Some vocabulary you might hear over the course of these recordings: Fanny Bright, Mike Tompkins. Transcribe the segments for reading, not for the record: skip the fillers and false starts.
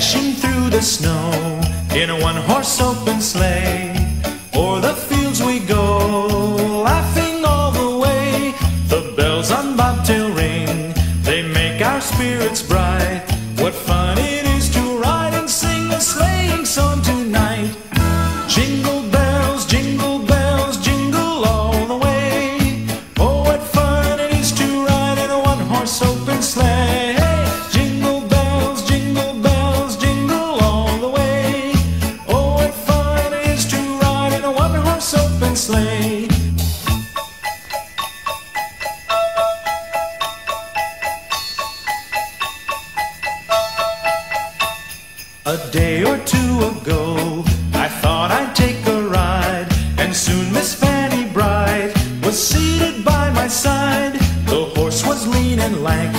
dashing through the snow in a one-horse open sleigh. O'er the fields we go, laughing all the way. The bells on Bobtail ring, they make our spirits bright. What fun it is to ride and sing a sleighing song tonight. Jingle sleigh. A day or two ago, I thought I'd take a ride, and soon Miss Fanny Bright was seated by my side. The horse was lean and lank,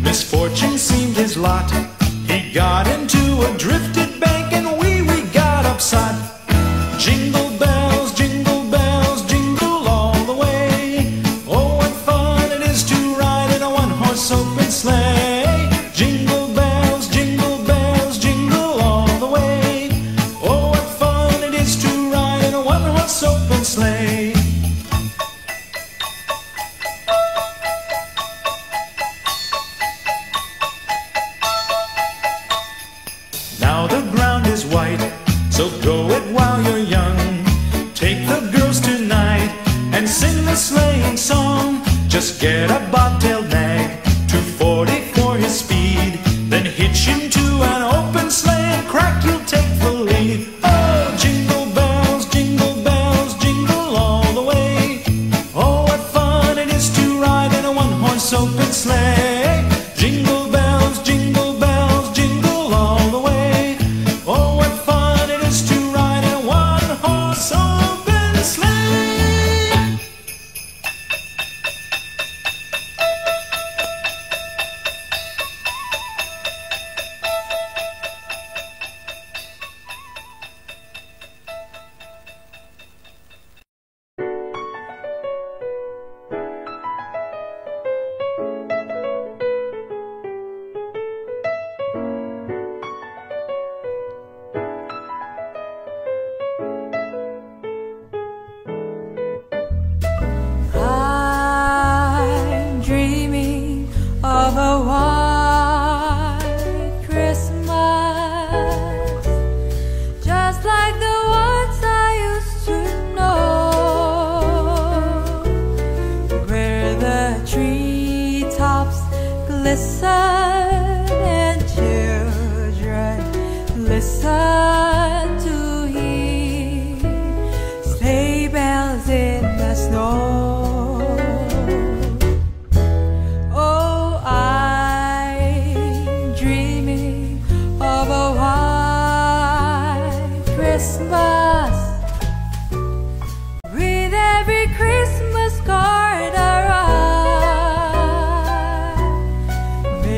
misfortune seemed his lot. He got into a drifted bank, and we got upside. Jingle bells, jingle bells, open sleigh. Jingle bells, jingle bells, jingle all the way. Oh, what fun it is to ride in a one-horse open sleigh. Now the ground is white, so go it while you're young. Take the girls tonight and sing the sleighing song. Just get a bobtail nag, 240 for his speed, then hitch him to an open sleigh and crack, you'll take the lead. Oh, jingle bells, jingle bells, jingle all the way. Oh, what fun it is to ride in a one-horse open sleigh. Jingle bells, jingle bells, jingle all the way. Oh, what fun it is to ride in a one-horse open sleigh. Listen, and children, listen to hear sleigh bells in the snow. Oh, I'm dreaming of a white Christmas, with every Christmas card we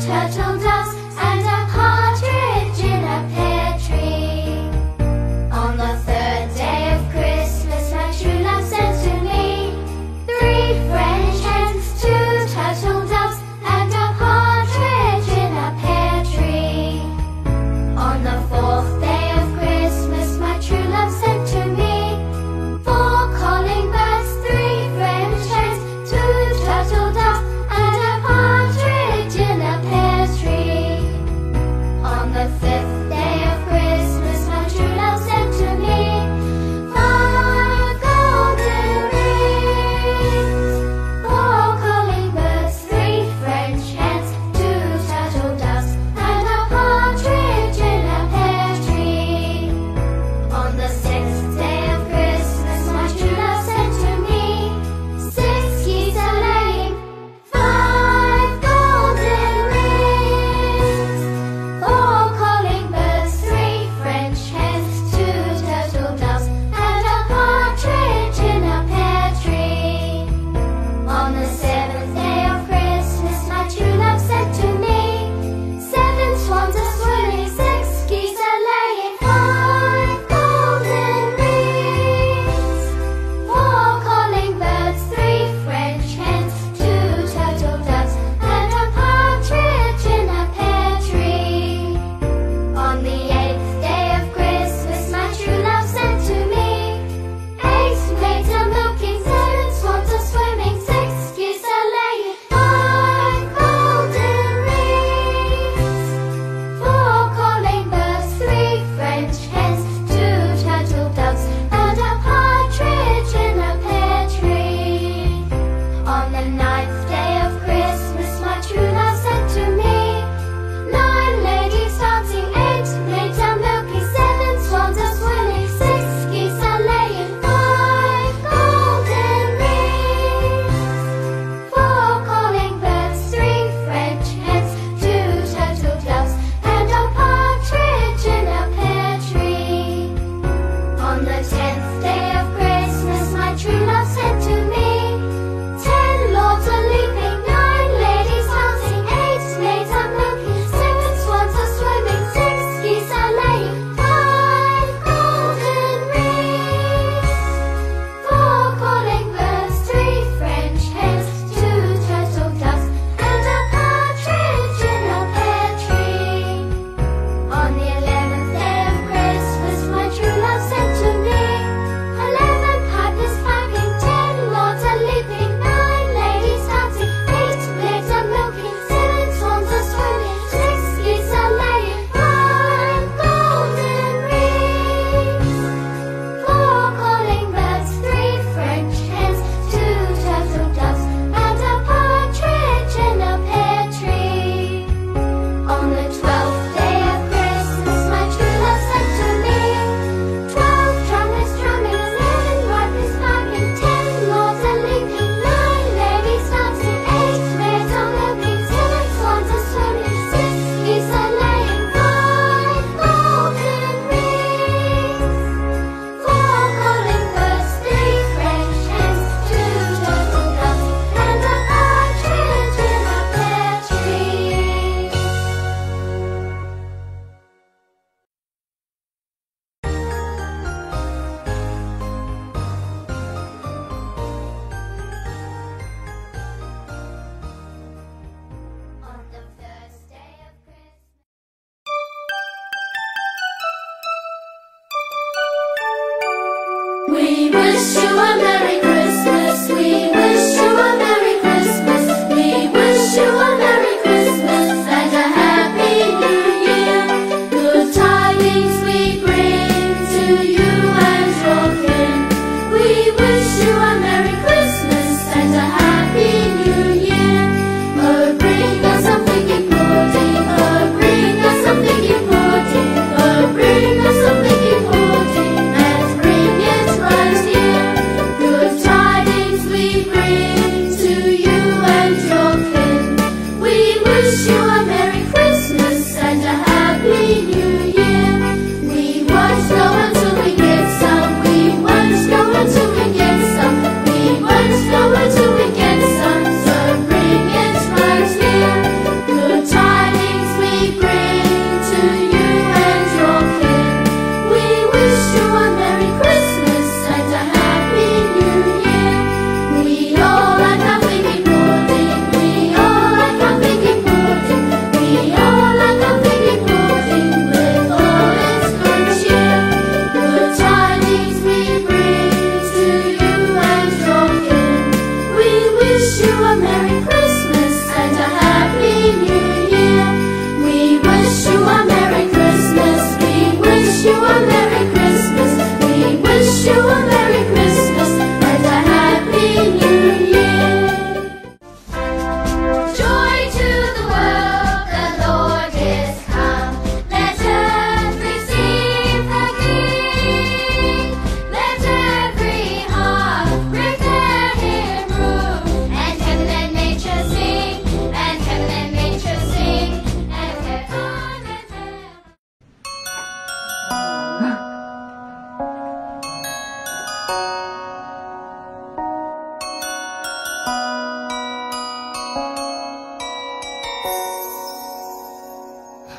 turtle doves and a partridge in a pear tree. On the third day of Christmas my true love sends to me 3 French hens, 2 turtle doves and a partridge in a pear tree. On the fourth day of Christmas my true love sent to me 4 calling birds, 3 French hens, 2 turtle doves and a partridge in a pear tree.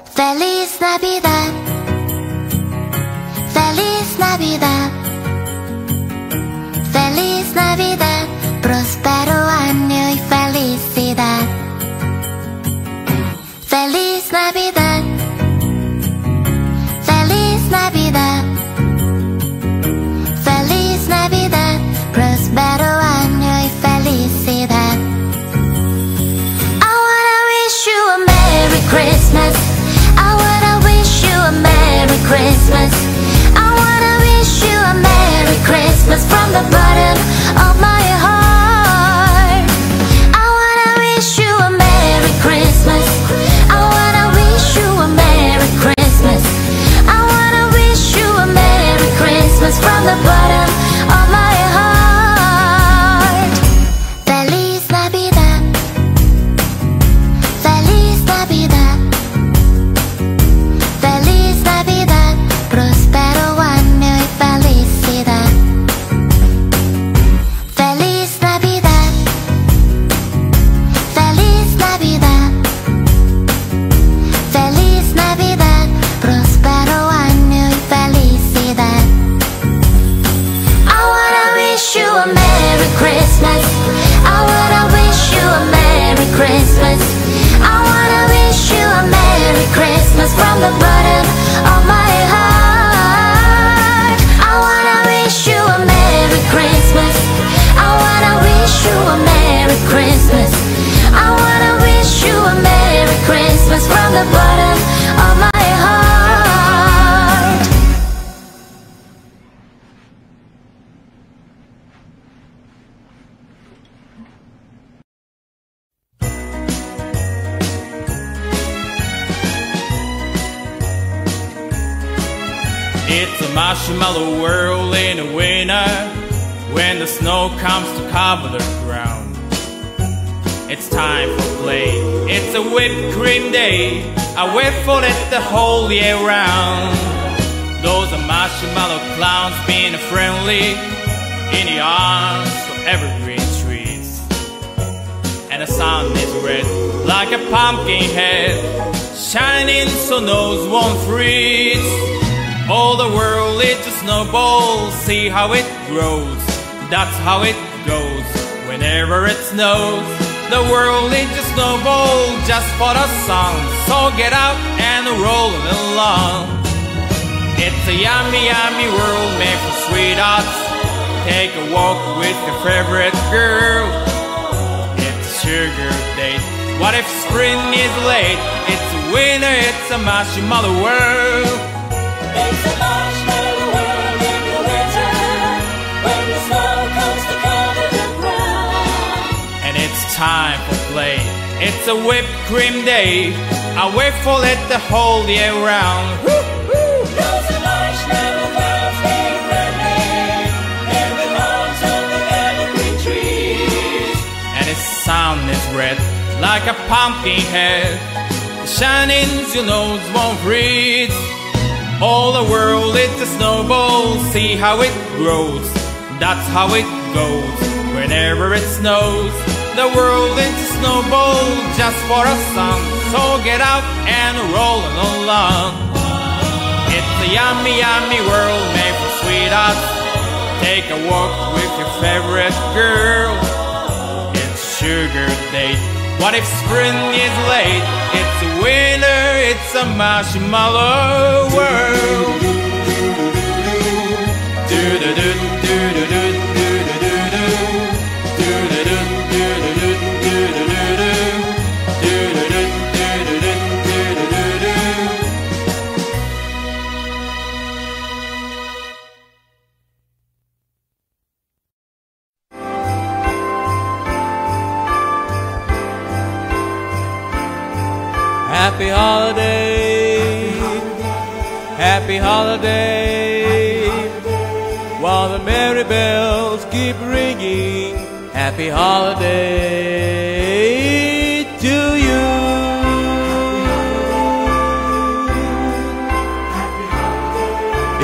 Feliz Navidad, Feliz Navidad, Feliz Navidad, próspero año y felicidad. Feliz Navidad, Feliz Navidad, Feliz Navidad, próspero año y felicidad. I wanna wish you a Merry Christmas. A Merry Christmas. I wanna wish you a Merry Christmas from the bottom of my heart. I wanna wish you a Merry Christmas. I wanna wish you a Merry Christmas. I wanna wish you a Merry Christmas from the bottom of my heart. Feliz Navidad, Feliz Navidad, Christmas. I wanna wish you a Merry Christmas from the bottom of my heart. I wanna wish you a Merry Christmas. I wanna wish you a Merry Christmas. I wanna wish you a Merry Christmas from the bottom of my heart. It's a marshmallow world in the winter, when the snow comes to cover the ground. It's time for play, it's a whipped cream day. I wait for it the whole year round. Those are marshmallow clowns being friendly, in the arms of evergreen trees. And the sun is red, like a pumpkin head, shining so nose won't freeze. All the world is a snowball, see how it grows. That's how it goes. Whenever it snows, the world is a snowball just for the sun. So get out and roll it along. It's a yummy, yummy world made for sweethearts. Take a walk with your favorite girl. It's a sugar date. What if spring is late? It's a winter, it's a marshmallow world. It's a marshmallow world in the winter, when the snow comes to cover the ground. And it's time for play, it's a whipped cream day. I wait for it the whole year round. Those are marshmallow worlds being friendly, in the arms of the evergreen trees. And its sun is red, like a pumpkin head, shining your nose won't freeze. All the world is a snowball, see how it grows. That's how it goes. Whenever it snows, the world is a snowball just for a song. So get out and roll it along. It's a yummy, yummy world made for sweethearts. Take a walk with your favorite girl. It's sugar date. What if spring is late? It's a winter, it's a marshmallow world. Happy holiday, happy holiday, while the merry bells keep ringing. Happy holiday to you.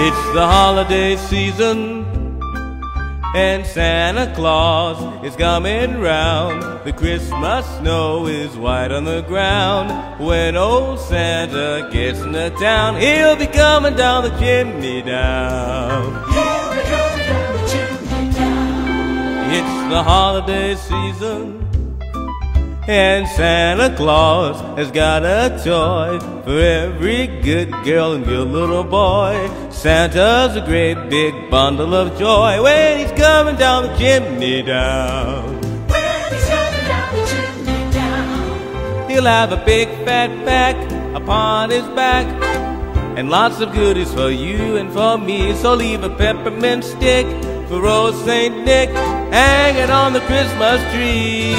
It's the holiday season, And Santa Claus is coming round. The Christmas snow is white on the ground. When old Santa gets into town, he'll be coming down the chimney down. He'll be coming down the chimney down. It's the holiday season, and Santa Claus has got a toy for every good girl and good little boy. Santa's a great big bundle of joy when he's coming down the chimney down. When he's coming down the chimney down, he'll have a big fat pack upon his back, and lots of goodies for you and for me. So leave a peppermint stick for old Saint Nick hanging on the Christmas tree.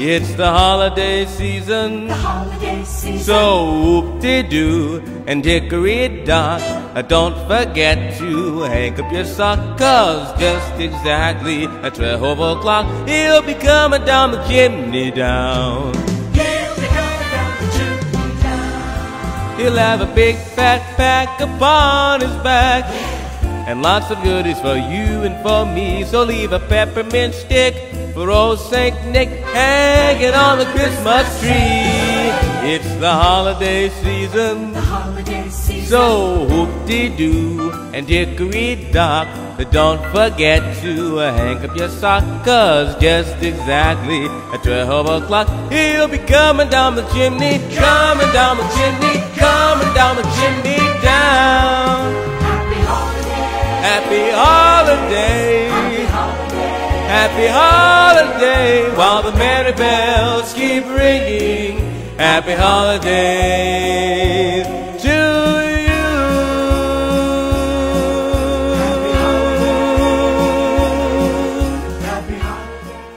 It's the holiday season, the holiday season. So whoop-de-doo and hickory-dock, don't forget to hang up your sock, 'cause just exactly at 12 o'clock, he'll be coming down the chimney down. He'll be coming down the chimney down. He'll have a big fat pack upon his back, and lots of goodies for you and for me. So leave a peppermint stick for old Saint Nick hanging on the Christmas tree. It's the holiday season, the holiday season. So whoop-de-doo and hickory-dock, but don't forget to hang up your sock, 'cause just exactly at 12 o'clock, he'll be coming down the chimney, coming down the chimney, coming down the chimney down. Happy holidays, happy holidays, happy holidays. Happy holiday, while the merry bells keep ringing. Happy holidays to you. Happy holidays. Happy holidays.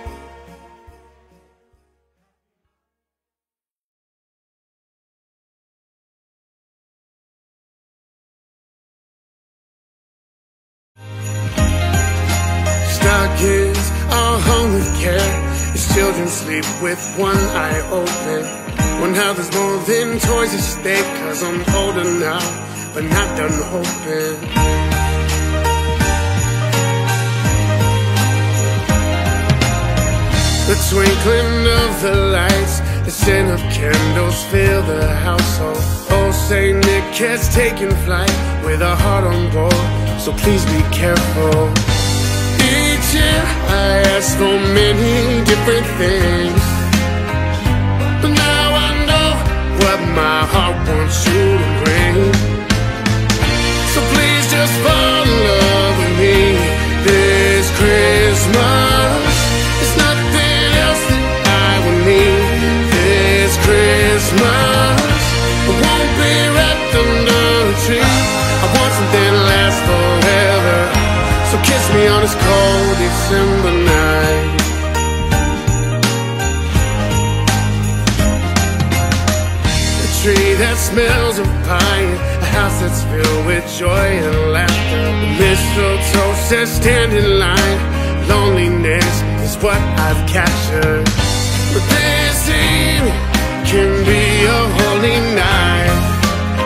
Stockings are hung with care as children sleep with one eye open. Wonder how there's more than toys at stake, 'cause I'm older now, but not done hoping. The twinkling of the lights, the scent of candles fill the household. Old Saint Nick has taken flight with a heart on board, so please be careful. Each year I ask so many different things, but now I know what my heart wants you to bring. So please just fall in love with me this Christmas. There's nothing else that I will need this Christmas. I won't be wrapped under a tree, I want something that lasts forever. So kiss me on this cold December night. A tree that smells of pine, a house that's filled with joy and laughter. The mistletoe says stand in line, loneliness is what I've captured. But this eve can be a holy night,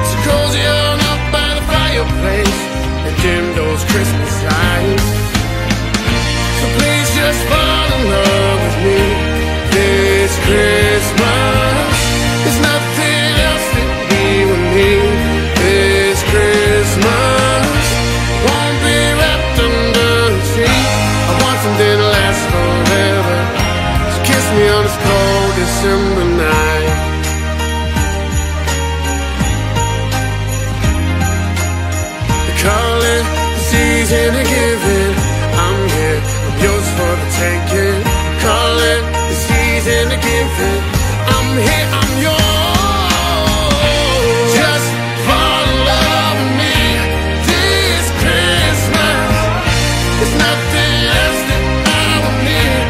so cozy on up by the fireplace and dim those Christmas lights. So please just fall in love with me this Christmas. There's nothing else that we will need this Christmas. Won't be wrapped under the tree, I want something that lasts forever. So kiss me on this cold December night. Calling, the season of giving, I'm here, I'm yours for the taking. Calling, the season of giving, I'm here, I'm yours. Just fall in love with me this Christmas. There's nothing else that I will need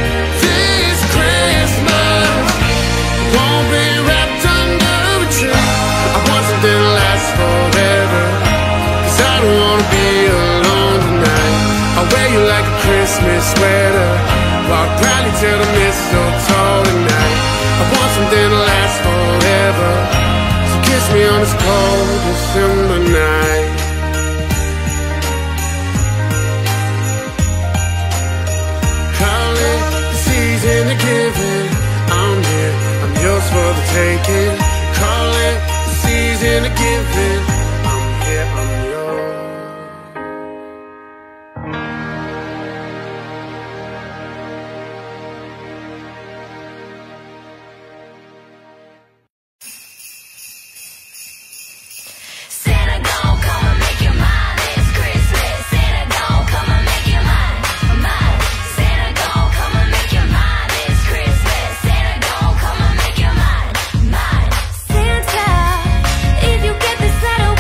this Christmas. Won't be wrapped under a tree, I want something that lasts forever. I don't wanna be alone tonight. I'll wear you like a Christmas sweater, walk proudly till the mistletoe tonight. I want something to last forever, so kiss me on this cold December night. gonna give in. I'm here, I'm yours. Santa gon' come and make you mine this Christmas. Santa gon' come and make you mine, mine. Santa gon' come and make you mine this Christmas. Santa gon' come and make you mine, mine. Santa, if you get this letter,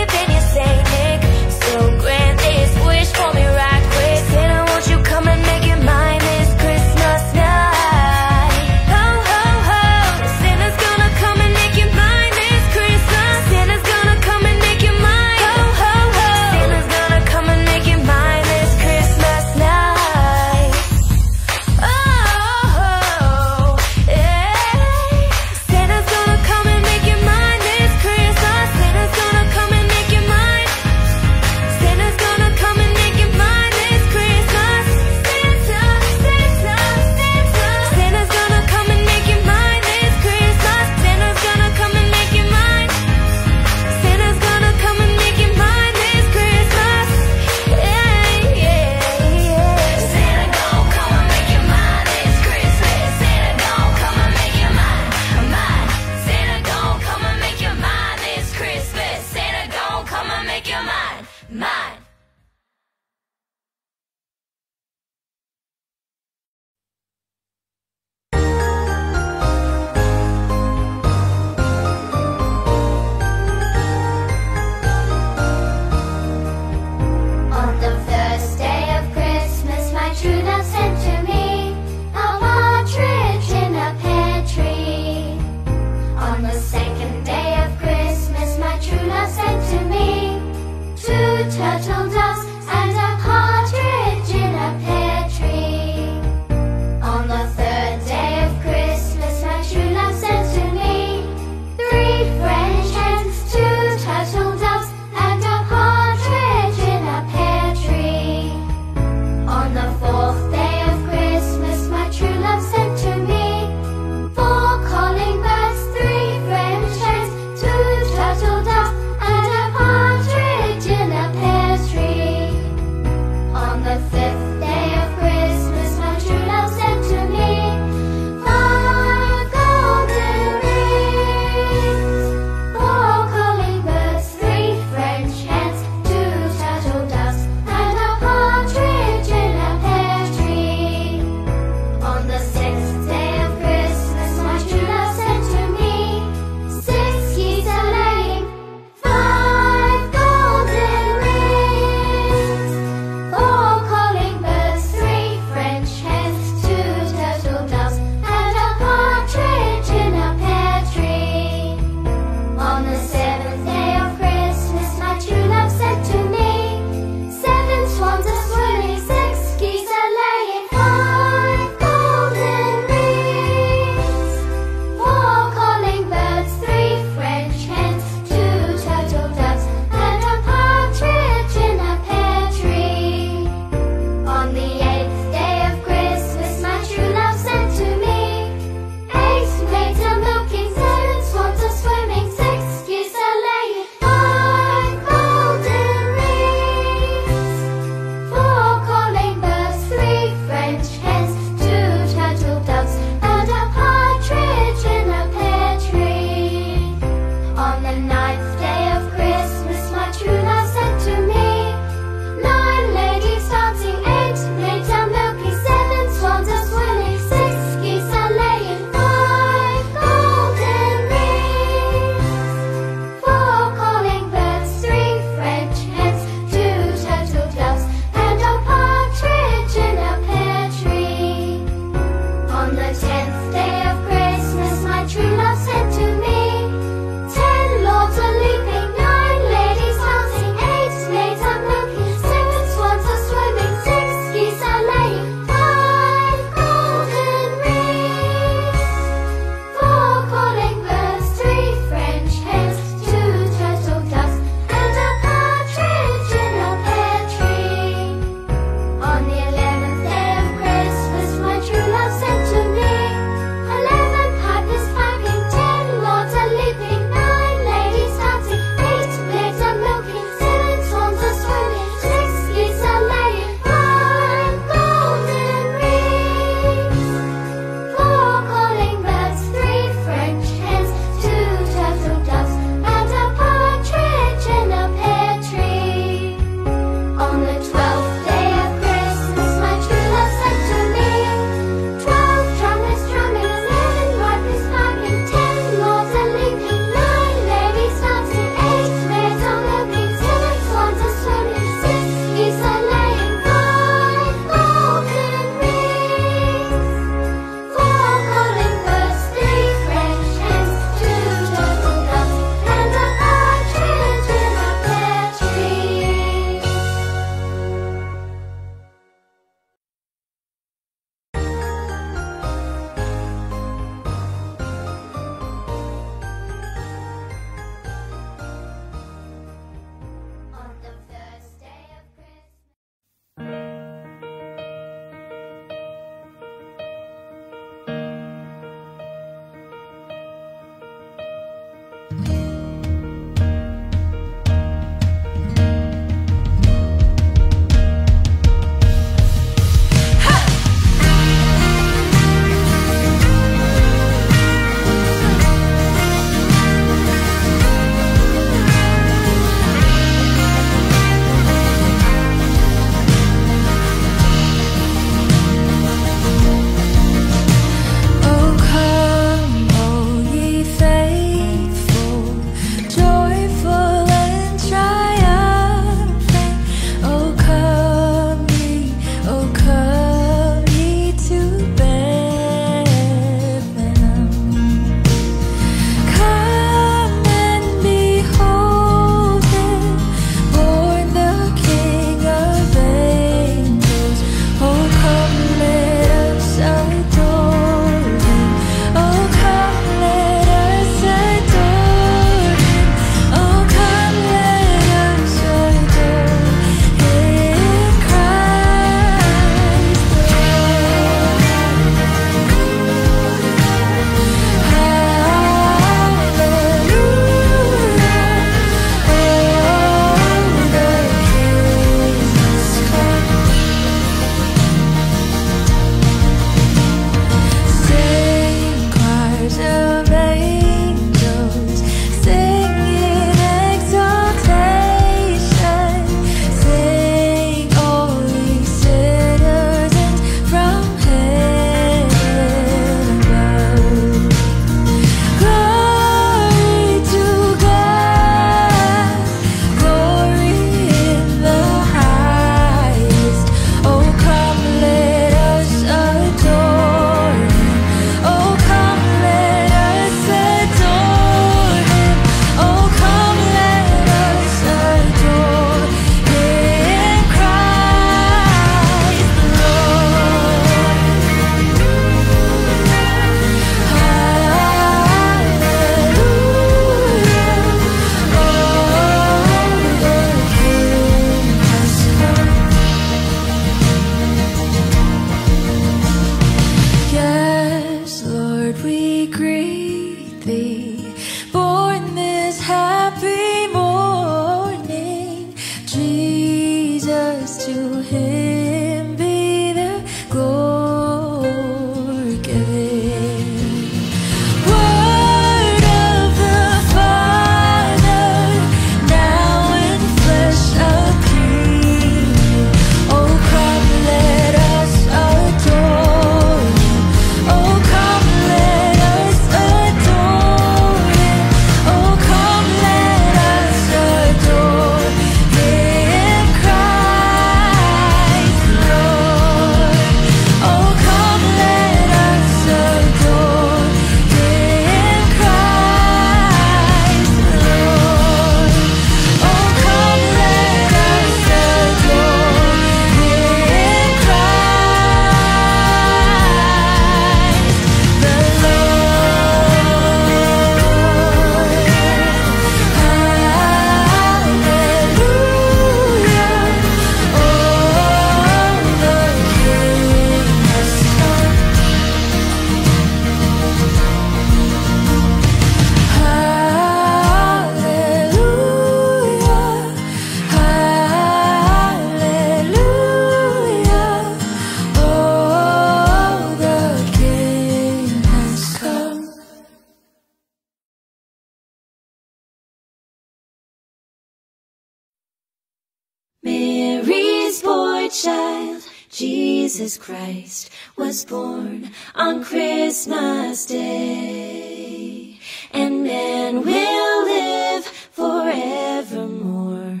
Mary's boy child, Jesus Christ, was born on Christmas Day. And man will live forevermore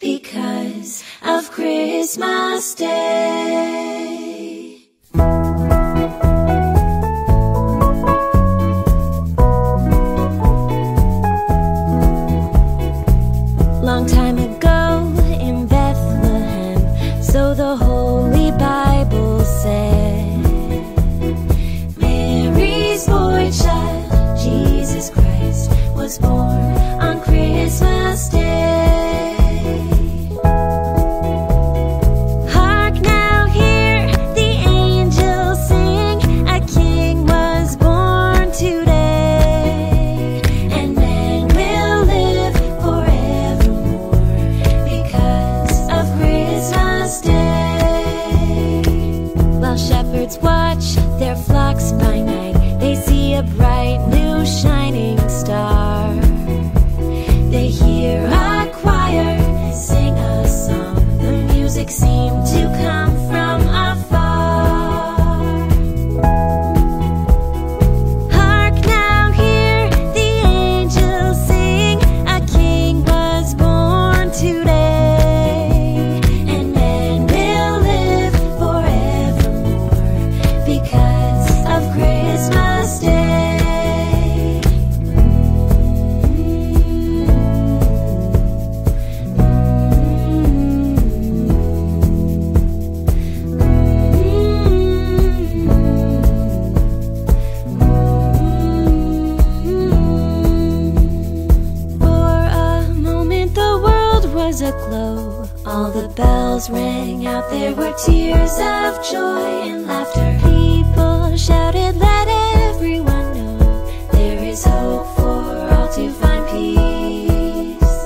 because of Christmas Day. Was born on Christmas Day. Hark now, hear the angels sing, a king was born today. And man will live forevermore because of Christmas Day. While shepherds watch their flocks by night, they see a bright new shining star. Seemed to come from afar. Hark now, hear the angels sing, a king was born today. And man will live forevermore because of Christmas Day. Aglow, all the bells rang out, there were tears of joy and laughter. People shouted, let everyone know there is hope for all to find peace.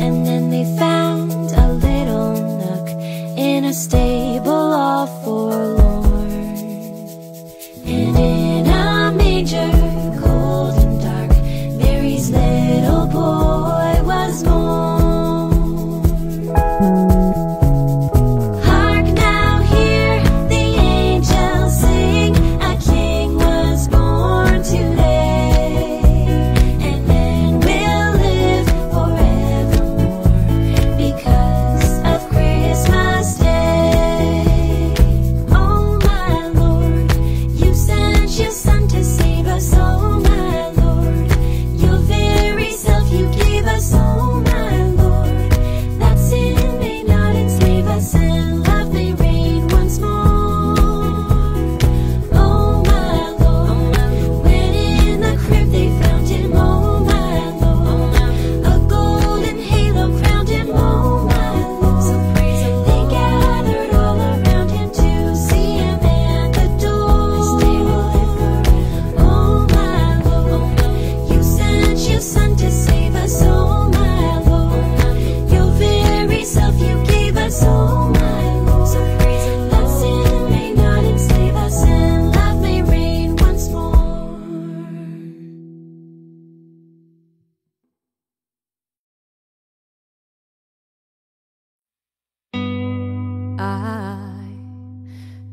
And then they found a little nook in a stable all forlorn, and in a manger cold and dark Mary's little boy was born.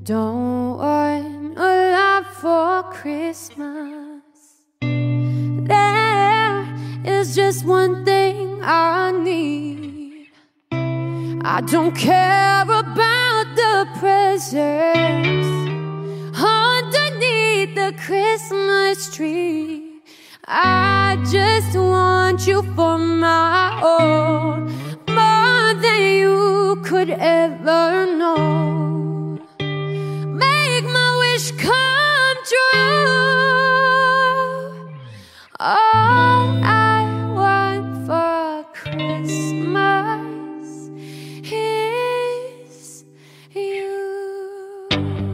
Don't want a lot for Christmas. There is just one thing I need. I don't care about the presents underneath the Christmas tree. I just want you for my own, more than you could ever know. Come true. All I want for Christmas is you. I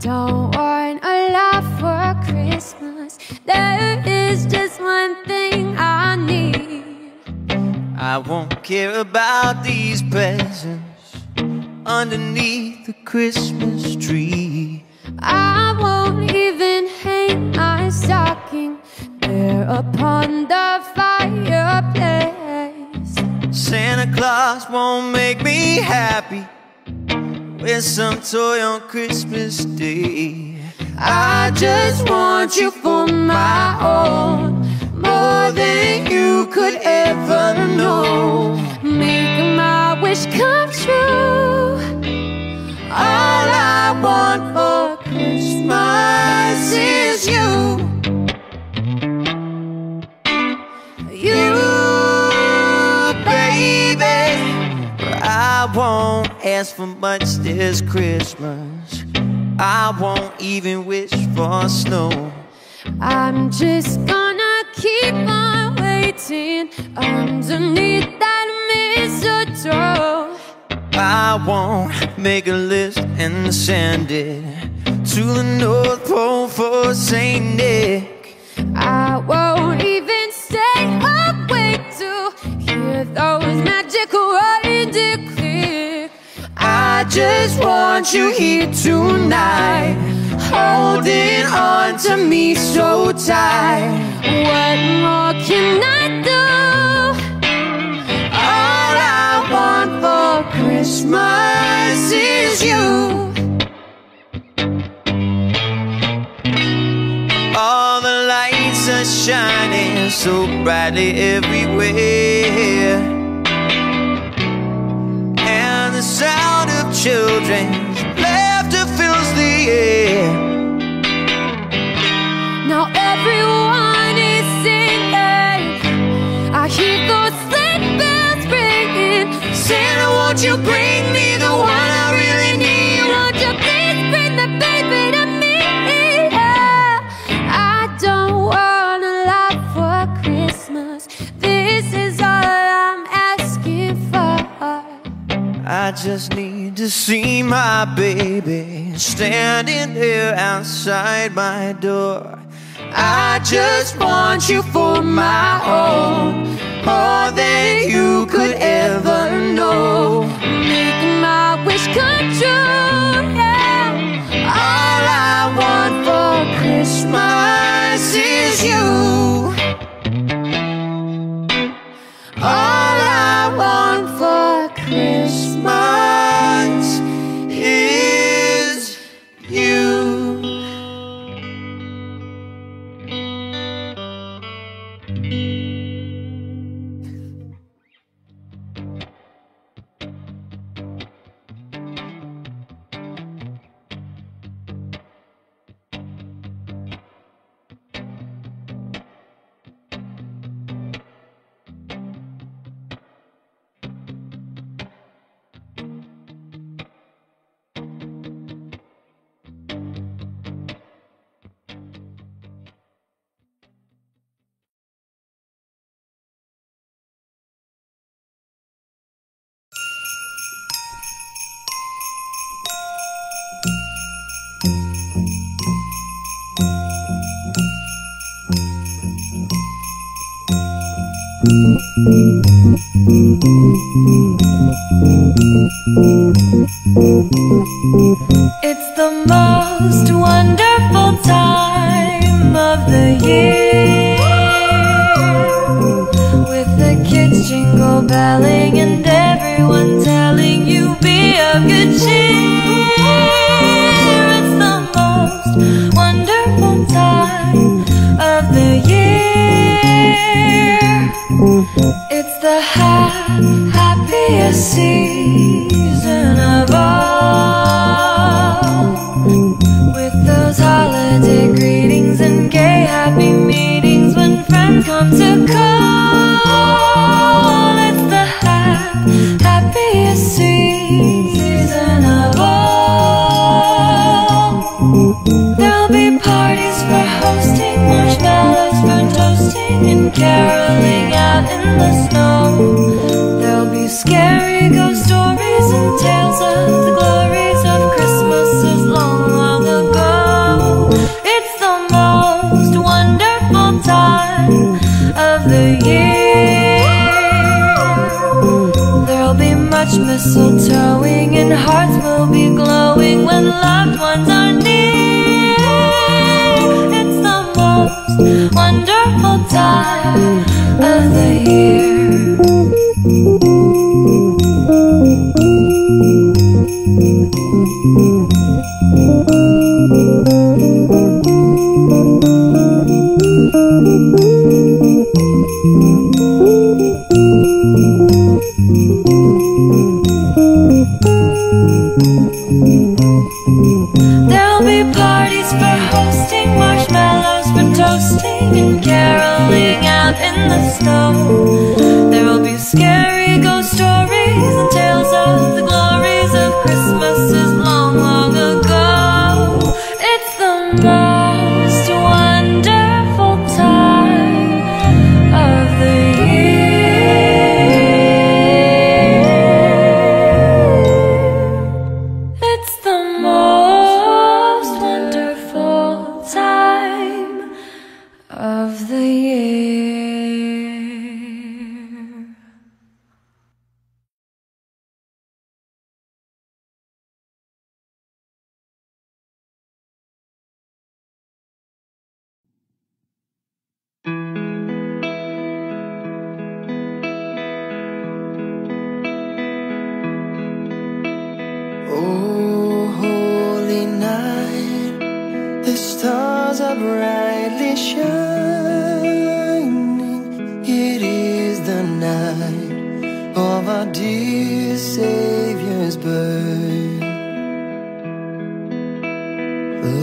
don't want a lot for Christmas. There is just one thing I need. I won't care about these presents underneath the Christmas tree. I won't even hang myself. box won't make me happy with some toy on Christmas Day. I just want you for my own, more than you could ever know. Make my wish come true, all I want for Christmas is you. I won't ask for much this Christmas. I won't even wish for snow. I'm just gonna keep on waiting underneath that mistletoe. I won't make a list and send it to the North Pole for St. Nick. I won't even stay awake to hear those magical words. I just want you here tonight, holding on to me so tight. What more can I do? All I want for Christmas is you. All the lights are shining so brightly everywhere, and the sound of children's laughter fills the air. Now everyone is singing, I hear those sleigh bells ringing. Santa, won't you bring me the one I really need? Won't you please bring the baby to me? I don't want a lot for Christmas, this is all I'm asking for. I just need to see my baby standing there outside my door. I just want you for my own, more than you could ever know. Make my wish come true, yeah. All I want for Christmas is you. All I want for Christmas is you. It's the most wonderful time of the year, with the kids jingle belling and everyone telling you be of good cheer. It's the most wonderful time of the year. It's the happiest season of all, with those holiday greetings and gay happy meetings when friends come to call. It's the happiest season of all. wonderful time of the year. There'll be parties for hosting, marshmallows for toasting, and caroling out in the snow. There'll be scary ghost stories and tales of the glories of Christmases long, long ago. It's the most wonderful time of the year. It's the most wonderful time of the year. Oh, holy night, the stars are brightly shining. It is the night of our dear Savior's birth.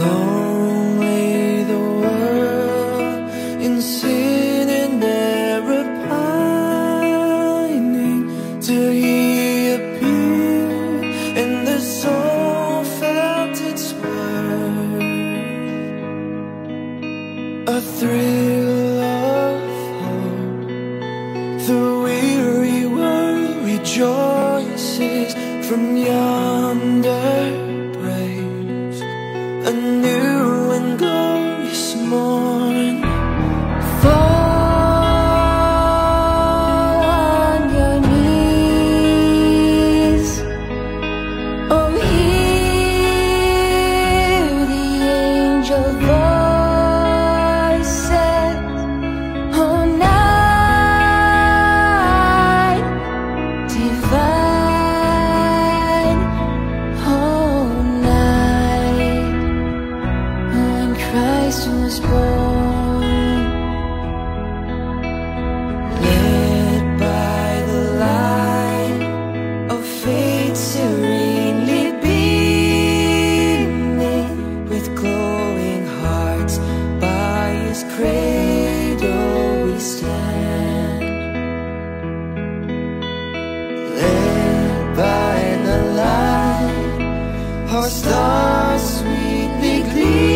Long lay the world in sin and error pining till He appeared and the soul felt its birth. A thrill of hope, the weary world rejoices from yonder. A new and glorious morn. Fall on your knees. Oh, hear the angel voices. Oh, night divine. Christ was born, led by the light of faith, serenely beaming with glowing hearts. By His cradle we stand, led by the light, our stars sweetly gleam.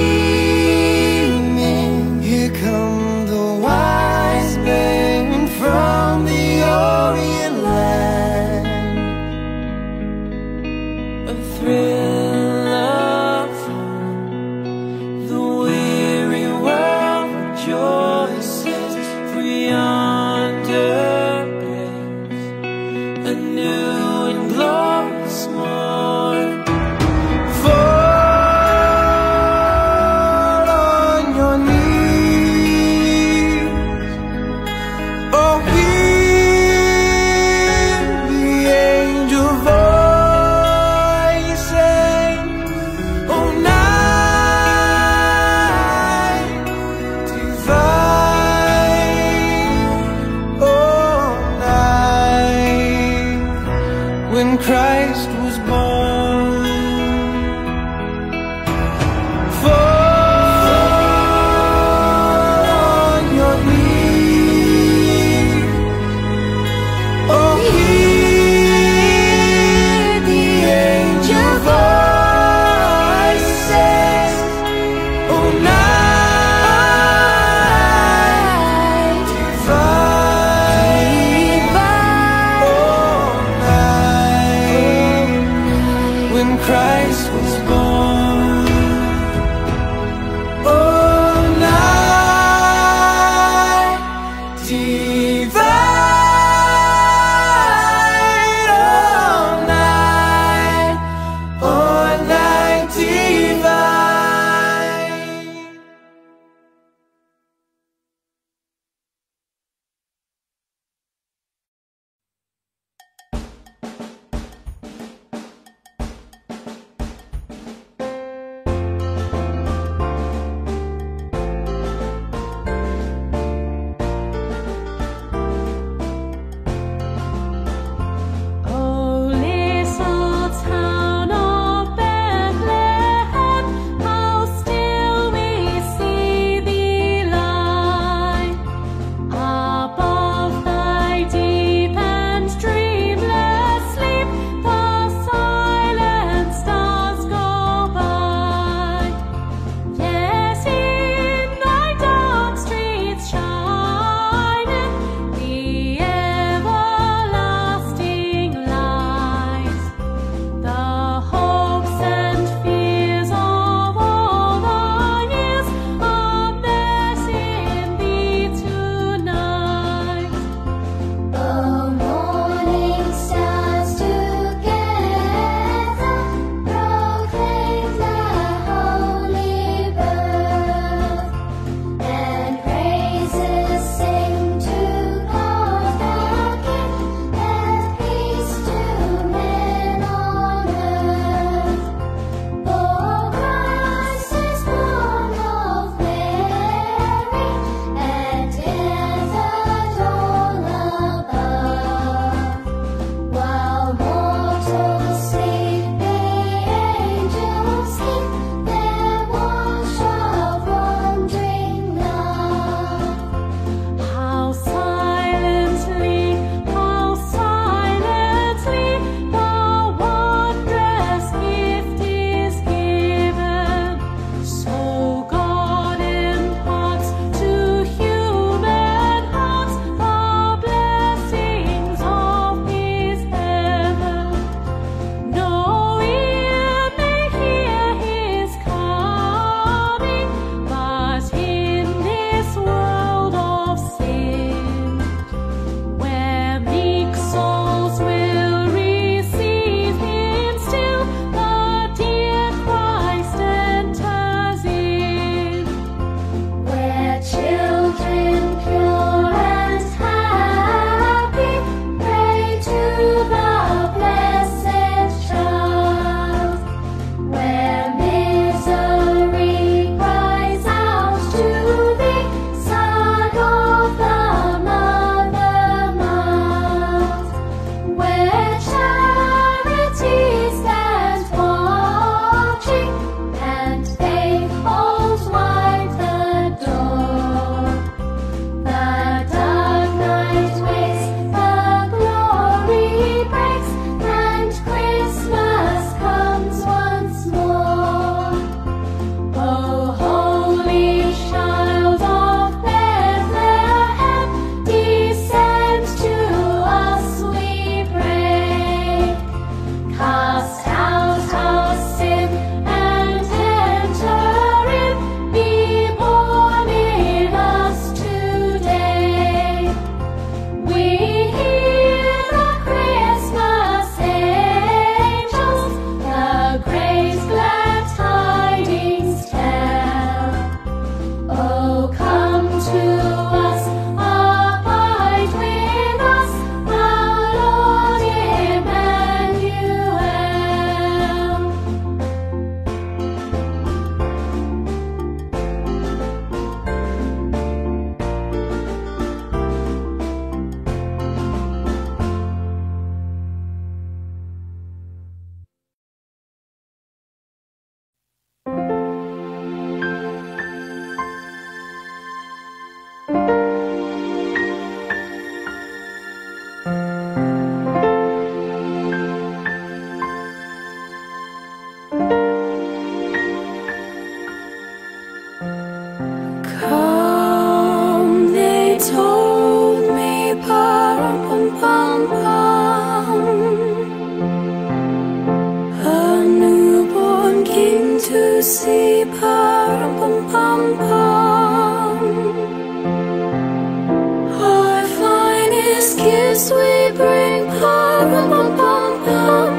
Our finest gifts we bring. Pa-rum-pum-pum-pum,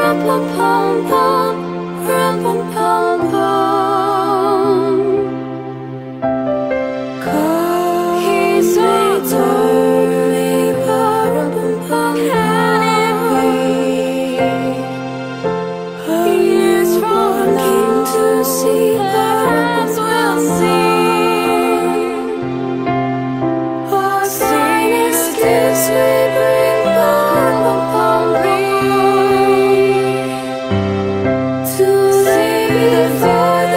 rum-pum-pum-pum, rum-pum-pum-pum. To sing for the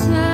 Ooh.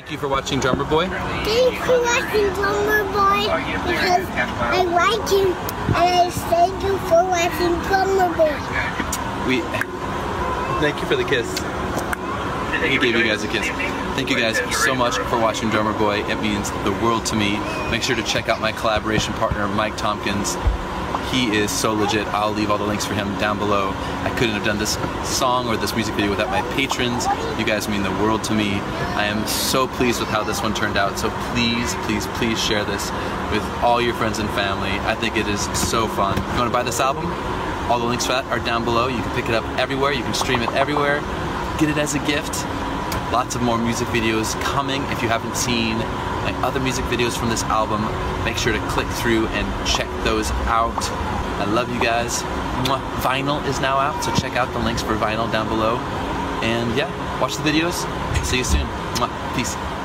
Thank you for watching Drummer Boy. Thank you for watching Drummer Boy because I like you, and I thank you for watching Drummer Boy. Thank you for the kiss. We gave you guys a kiss. Thank you guys so much for watching Drummer Boy. It means the world to me. Make sure to check out my collaboration partner, Mike Tompkins. He is so legit. I'll leave all the links for him down below. I couldn't have done this song or this music video without my patrons. You guys mean the world to me. I am so pleased with how this one turned out, so please, please, please share this with all your friends and family. I think it is so fun. If you want to buy this album, all the links for that are down below. You can pick it up everywhere. You can stream it everywhere. Get it as a gift. Lots of more music videos coming. If you haven't seen my other music videos from this album, make sure to click through and check those out. I love you guys. Vinyl is now out, so check out the links for vinyl down below. And yeah, watch the videos. See you soon. Peace.